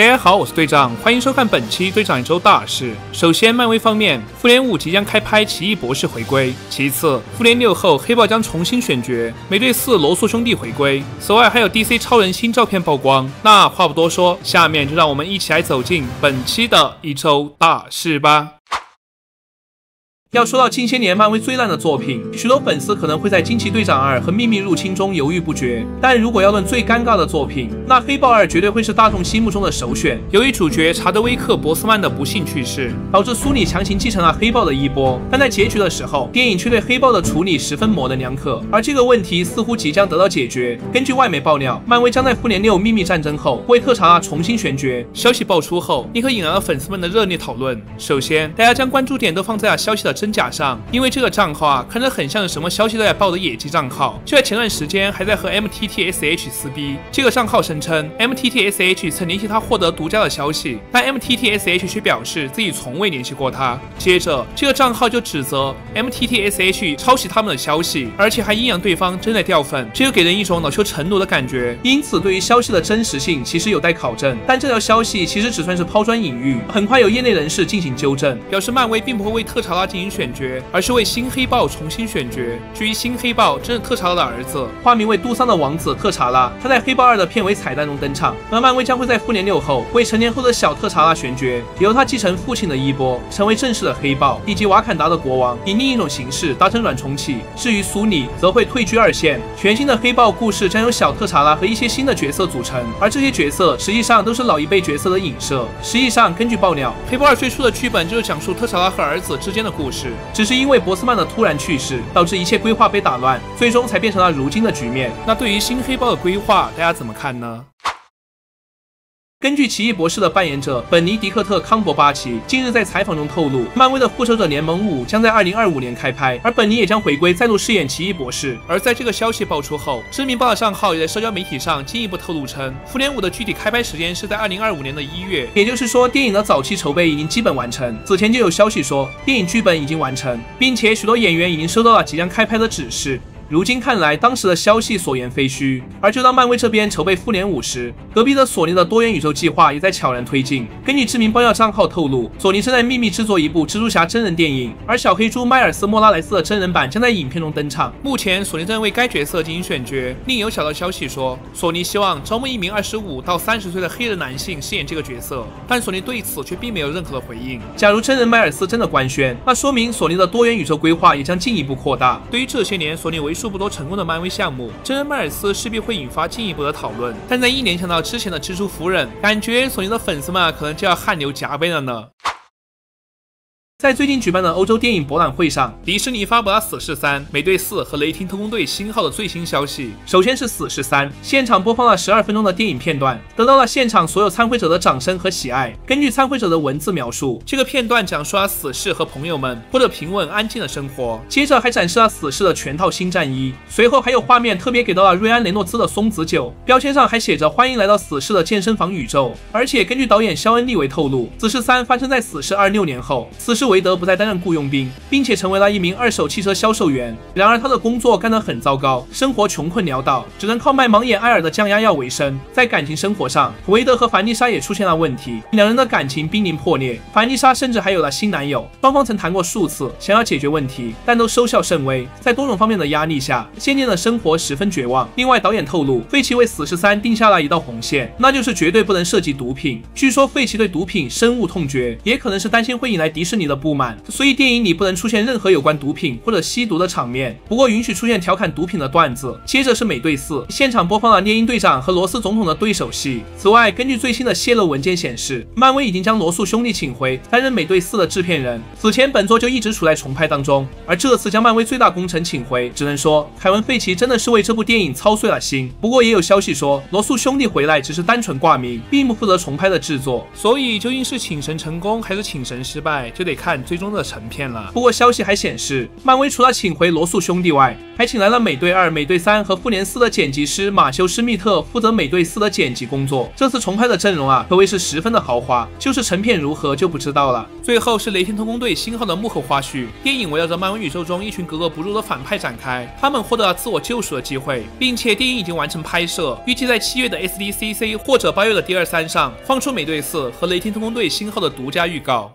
大家好，我是队长，欢迎收看本期队长一周大事。首先，漫威方面，复联5即将开拍，奇异博士回归；其次，复联6后黑豹将重新选角，美队4罗素兄弟回归。此外，还有 DC 超人新照片曝光。那话不多说，下面就让我们一起来走进本期的一周大事吧。 要说到近些年漫威最烂的作品，许多粉丝可能会在《惊奇队长2》和《秘密入侵》中犹豫不决。但如果要论最尴尬的作品，那《黑豹2》绝对会是大众心目中的首选。由于主角查德威克·博斯曼的不幸去世，导致苏里强行继承了黑豹的衣钵。但在结局的时候，电影却对黑豹的处理十分模棱两可。而这个问题似乎即将得到解决。根据外媒爆料，漫威将在《复联6秘密战争》后为特查拉重新选角。消息爆出后，立刻引来了粉丝们的热烈讨论。首先，大家将关注点都放在了消息的 真假上，因为这个账号看着很像是什么消息都在爆的野鸡账号。就在前段时间，还在和 MTTSH 撕逼。这个账号声称 MTTSH 曾联系他获得独家的消息，但 MTTSH 却表示自己从未联系过他。接着，这个账号就指责 MTTSH 抄袭他们的消息，而且还阴阳对方真的掉粉，这就给人一种恼羞成怒的感觉。因此，对于消息的真实性其实有待考证，但这条消息其实只算是抛砖引玉，很快有业内人士进行纠正，表示漫威并不会为特查拉进行 选角，而是为新黑豹重新选角。至于新黑豹，正是特查拉的儿子，化名为杜桑的王子特查拉。他在《黑豹2》的片尾彩蛋中登场。而漫威将会在《复联6》后为成年后的小特查拉选角，由他继承父亲的衣钵，成为正式的黑豹以及瓦坎达的国王，以另一种形式达成软重启。至于苏里，则会退居二线。全新的黑豹故事将由小特查拉和一些新的角色组成，而这些角色实际上都是老一辈角色的影射。实际上，根据爆料，《黑豹2》最初的剧本就是讲述特查拉和儿子之间的故事。 只是因为博斯曼的突然去世，导致一切规划被打乱，最终才变成了如今的局面。那对于新黑豹的规划，大家怎么看呢？ 根据奇异博士的扮演者本尼迪克特·康伯巴奇近日在采访中透露，漫威的《复仇者联盟5》将在2025年开拍，而本尼也将回归再度饰演奇异博士。而在这个消息爆出后，知名报道账号也在社交媒体上进一步透露称，《复联5》的具体开拍时间是在2025年的1月，也就是说，电影的早期筹备已经基本完成。此前就有消息说，电影剧本已经完成，并且许多演员已经收到了即将开拍的指示。 如今看来，当时的消息所言非虚。而就当漫威这边筹备复联5时，隔壁的索尼的多元宇宙计划也在悄然推进。根据知名爆料账号透露，索尼正在秘密制作一部蜘蛛侠真人电影，而小黑猪迈尔斯·莫拉莱斯的真人版将在影片中登场。目前，索尼正为该角色进行选角。另有小道消息说，索尼希望招募一名25到30岁的黑人男性饰演这个角色，但索尼对此却并没有任何的回应。假如真人迈尔斯真的官宣，那说明索尼的多元宇宙规划也将进一步扩大。对于这些年索尼为数不多成功的漫威项目，真人迈尔斯势必会引发进一步的讨论。但在一联想到之前的蜘蛛夫人，感觉索尼的粉丝们可能就要汗流浃背了呢。 在最近举办的欧洲电影博览会上，迪士尼发布了《死侍3》、《美队4》和《雷霆特工队：新号》的最新消息。首先是《死侍3》，现场播放了12分钟的电影片段，得到了现场所有参会者的掌声和喜爱。根据参会者的文字描述，这个片段讲述了死侍和朋友们过着平稳安静的生活。接着还展示了死侍的全套新战衣，随后还有画面特别给到了瑞安·雷诺兹的松子酒，标签上还写着“欢迎来到死侍的健身房宇宙”。而且根据导演肖恩·利维透露，《死侍3》发生在死侍26年后，死侍 韦德不再担任雇佣兵，并且成为了一名二手汽车销售员。然而，他的工作干得很糟糕，生活穷困潦倒，只能靠卖盲眼艾尔的降压药为生。在感情生活上，韦德和凡妮莎也出现了问题，两人的感情濒临破裂。凡妮莎甚至还有了新男友，双方曾谈过数次，想要解决问题，但都收效甚微。在多种方面的压力下，渐渐的生活十分绝望。另外，导演透露，费奇为《死侍3》定下了一道红线，那就是绝对不能涉及毒品。据说费奇对毒品深恶痛绝，也可能是担心会引来迪士尼的 不满，所以电影里不能出现任何有关毒品或者吸毒的场面，不过允许出现调侃毒品的段子。接着是美队4，现场播放了猎鹰队长和罗斯总统的对手戏。此外，根据最新的泄露文件显示，漫威已经将罗素兄弟请回，担任美队4的制片人。此前本作就一直处在重拍当中，而这次将漫威最大功臣请回，只能说凯文·费奇真的是为这部电影操碎了心。不过也有消息说，罗素兄弟回来只是单纯挂名，并不负责重拍的制作，所以究竟是请神成功还是请神失败，就得看 看看最终的成片了。不过消息还显示，漫威除了请回罗素兄弟外，还请来了《美队2》《美队3》和《复联4》的剪辑师马修·施密特负责《美队4》的剪辑工作。这次重拍的阵容啊，可谓是十分的豪华，就是成片如何就不知道了。最后是雷霆特工队新号的幕后花絮。电影围绕着漫威宇宙中一群格格不入的反派展开，他们获得了自我救赎的机会，并且电影已经完成拍摄，预计在7月的 SDCC 或者8月的 D23 上放出《美队4》和《雷霆特工队新号》的独家预告。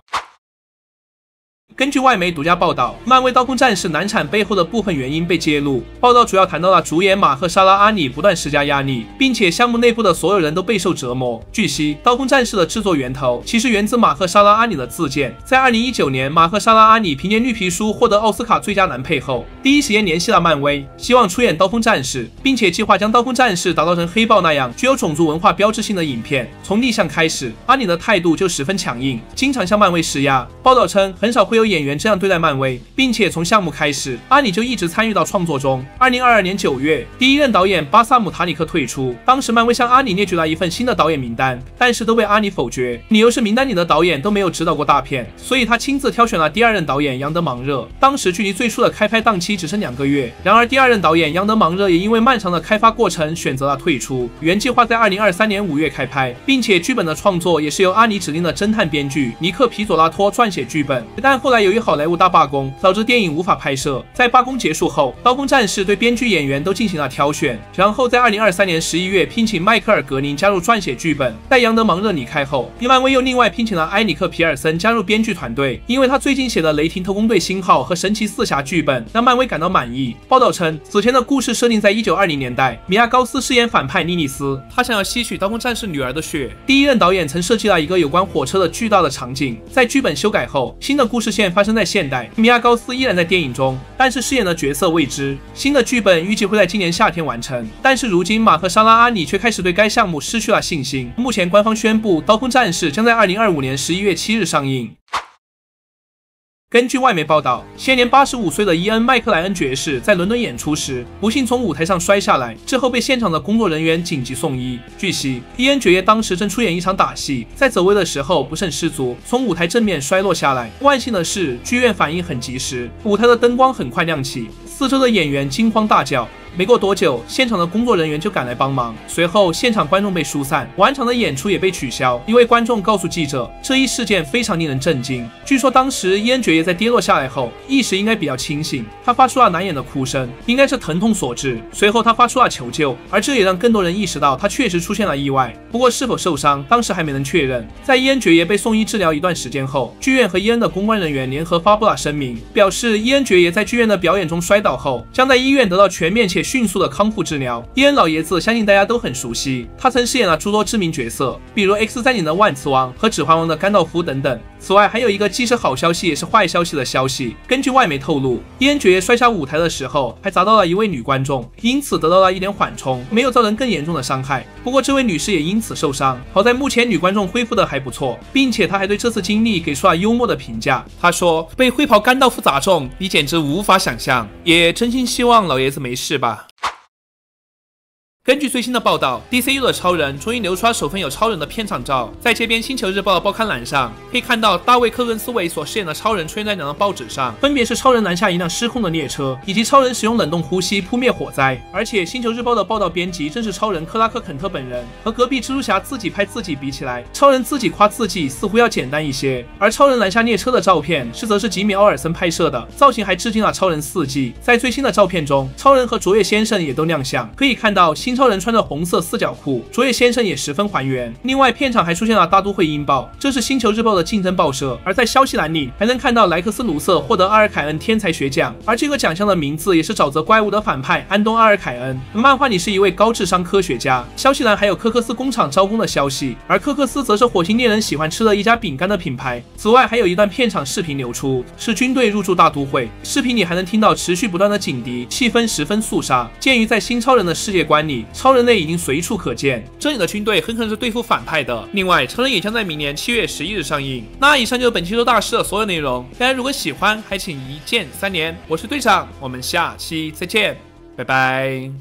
根据外媒独家报道，漫威《刀锋战士》难产背后的部分原因被揭露。报道主要谈到了主演马赫沙拉·阿里不断施加压力，并且项目内部的所有人都备受折磨。据悉，《刀锋战士》的制作源头其实源自马赫沙拉·阿里的自荐。在2019年，马赫沙拉·阿里凭借《绿皮书》获得奥斯卡最佳男配后，第一时间联系了漫威，希望出演《刀锋战士》，并且计划将《刀锋战士》打造成黑豹那样具有种族文化标志性的影片。从立项开始，阿里的态度就十分强硬，经常向漫威施压。报道称，很少会有演员这样对待漫威，并且从项目开始，阿里就一直参与到创作中。2022年9月，第一任导演巴萨姆·塔里克退出，当时漫威向阿里列举了一份新的导演名单，但是都被阿里否决，理由是名单里的导演都没有指导过大片，所以他亲自挑选了第二任导演杨德芒热。当时距离最初的开拍档期只剩2个月，然而第二任导演杨德芒热也因为漫长的开发过程选择了退出。原计划在2023年5月开拍，并且剧本的创作也是由阿里指定的侦探编剧尼克·皮佐拉托撰写剧本，但后来由于好莱坞大罢工，导致电影无法拍摄。在罢工结束后，刀锋战士对编剧演员都进行了挑选，然后在2023年11月聘请迈克尔·格林加入撰写剧本。待杨德芒热离开后，漫威又另外聘请了埃里克·皮尔森加入编剧团队，因为他最近写的《雷霆特工队新号》和《神奇四侠》剧本让漫威感到满意。报道称，此前的故事设定在1920年代，米娅·高斯饰演反派莉莉丝，她想要吸取刀锋战士女儿的血。第一任导演曾设计了一个有关火车的巨大的场景，在剧本修改后，新的故事线发生在现代，米娅·高斯依然在电影中，但是饰演的角色未知。新的剧本预计会在今年夏天完成，但是如今马赫沙拉·阿里却开始对该项目失去了信心。目前官方宣布，《刀锋战士》将在2025年11月7日上映。根据外媒报道，现年85岁的伊恩·麦克莱恩爵士在伦敦演出时，不幸从舞台上摔下来，之后被现场的工作人员紧急送医。据悉，伊恩爵爷当时正出演一场打戏，在走位的时候不慎失足，从舞台正面摔落下来。万幸的是，剧院反应很及时，舞台的灯光很快亮起，四周的演员惊慌大叫。没过多久，现场的工作人员就赶来帮忙。随后，现场观众被疏散，晚场的演出也被取消。一位观众告诉记者，这一事件非常令人震惊。据说当时伊恩爵爷在跌落下来后，意识应该比较清醒，他发出了难掩的哭声，应该是疼痛所致。随后他发出了求救，而这也让更多人意识到他确实出现了意外。不过是否受伤，当时还没能确认。在伊恩爵爷被送医治疗一段时间后，剧院和伊恩的公关人员联合发布了声明，表示伊恩爵爷在剧院的表演中摔倒后，将在医院得到全面且迅速的康复治疗。伊恩老爷子相信大家都很熟悉，他曾饰演了诸多知名角色，比如《X 战警》的万磁王和《指环王》的甘道夫等等。此外，还有一个既是好消息也是坏消息的消息。根据外媒透露，伊恩爵爷摔下舞台的时候还砸到了一位女观众，因此得到了一点缓冲，没有造成更严重的伤害。不过这位女士也因此受伤，好在目前女观众恢复的还不错，并且她还对这次经历给出了幽默的评价。她说：“被灰袍甘道夫砸中，你简直无法想象，也真心希望老爷子没事吧。”根据最新的报道 ，DCU 的超人终于流出了首份有超人的片场照。在这边《星球日报》的报刊栏上，可以看到大卫·科伦斯韦所饰演的超人出现在2张报纸上，分别是超人拦下一辆失控的列车，以及超人使用冷冻呼吸扑灭火灾。而且，《星球日报》的报道编辑正是超人克拉克·肯特本人。和隔壁蜘蛛侠自己拍自己比起来，超人自己夸自己似乎要简单一些。而超人拦下列车的照片则是吉米·奥尔森拍摄的，造型还致敬了超人4季。在最新的照片中，超人和卓越先生也都亮相，可以看到新超人穿着红色四角裤，卓越先生也十分还原。另外，片场还出现了大都会音报，这是星球日报的竞争报社。而在消息栏里，还能看到莱克斯·卢瑟获得阿尔凯恩天才学奖，而这个奖项的名字也是沼泽怪物的反派安东·阿尔凯恩。漫画里是一位高智商科学家。消息栏还有科克斯工厂招工的消息，而科克斯则是火星猎人喜欢吃的一家饼干的品牌。此外，还有一段片场视频流出，是军队入驻大都会，视频里还能听到持续不断的警笛，气氛十分肃杀。鉴于在新超人的世界观里，超人类已经随处可见，这里的军队很可能是对付反派的。另外，超人也将在明年7月11日上映。那以上就是本期周大师的所有内容，大家如果喜欢，还请一键3连。我是队长，我们下期再见，拜拜。